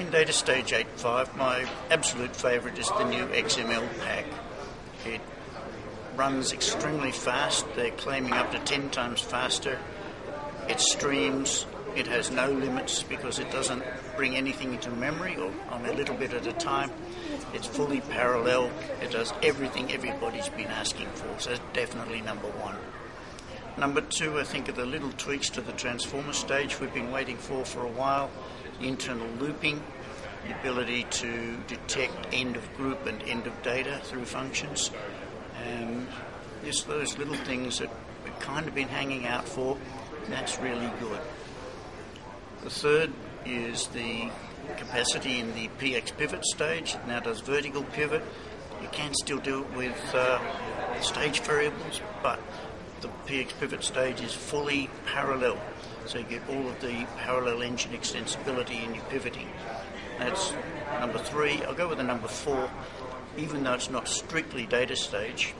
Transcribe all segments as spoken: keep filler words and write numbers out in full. In DataStage eight point five, my absolute favourite is the new X M L pack. It runs extremely fast. They're claiming up to ten times faster. It streams. It has no limits because it doesn't bring anything into memory or on a little bit at a time. It's fully parallel. It does everything everybody's been asking for. So that's definitely number one. Number two, I think, are the little tweaks to the Transformer Stage we've been waiting for for a while. Internal looping, the ability to detect end of group and end of data through functions. Um, just those little things that we've kind of been hanging out for, that's really good. The third is the capacity in the P X pivot stage. It now does vertical pivot. You can still do it with uh, stage variables, but the P X pivot stage is fully parallel, so you get all of the parallel engine extensibility in your pivoting. That's number three. I'll go with the number four, even though it's not strictly data stage,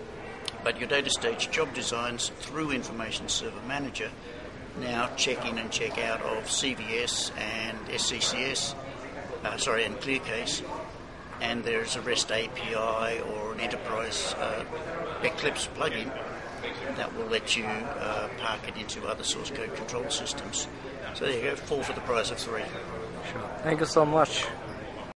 but your data stage job designs through Information Server Manager now check in and check out of C V S and S C C S, uh, sorry, and ClearCase, and there's a REST A P I or an Enterprise uh, Eclipse plugin that will let you uh, park it into other source code control systems. So there you go, four for the price of three. Sure. Thank you so much.